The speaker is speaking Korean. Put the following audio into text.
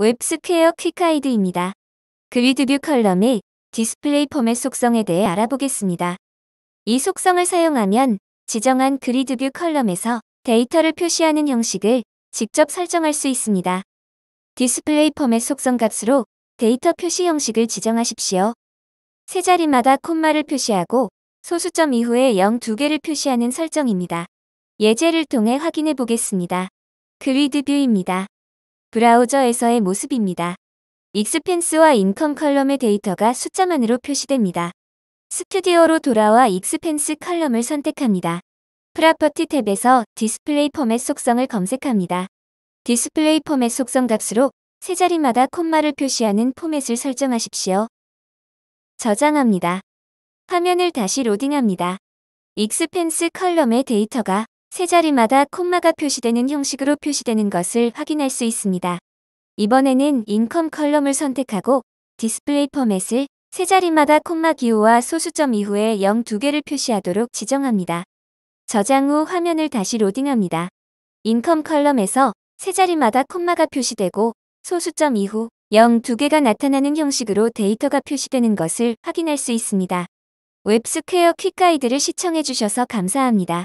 웹스퀘어 퀵하이드입니다. 그리드뷰 컬러 및 디스플레이 포맷 속성에 대해 알아보겠습니다. 이 속성을 사용하면 지정한 그리드뷰 컬럼에서 데이터를 표시하는 형식을 직접 설정할 수 있습니다. 디스플레이 포맷 속성 값으로 데이터 표시 형식을 지정하십시오. 세 자리마다 콤마를 표시하고 소수점 이후에 0 2개를 표시하는 설정입니다. 예제를 통해 확인해 보겠습니다. 그리드뷰입니다. 브라우저에서의 모습입니다. 익스펜스와 인컴 컬럼의 데이터가 숫자만으로 표시됩니다. 스튜디오로 돌아와 익스펜스 컬럼을 선택합니다. 프로퍼티 탭에서 디스플레이 포맷 속성을 검색합니다. 디스플레이 포맷 속성 값으로 세 자리마다 콤마를 표시하는 포맷을 설정하십시오. 저장합니다. 화면을 다시 로딩합니다. 익스펜스 컬럼의 데이터가 세 자리마다 콤마가 표시되는 형식으로 표시되는 것을 확인할 수 있습니다. 이번에는 인컴 컬럼을 선택하고 디스플레이 포맷을 세 자리마다 콤마 기호와 소수점 이후에 0 2개를 표시하도록 지정합니다. 저장 후 화면을 다시 로딩합니다. 인컴 컬럼에서 세 자리마다 콤마가 표시되고 소수점 이후 0 2개가 나타나는 형식으로 데이터가 표시되는 것을 확인할 수 있습니다. 웹스퀘어 퀵가이드를 시청해주셔서 감사합니다.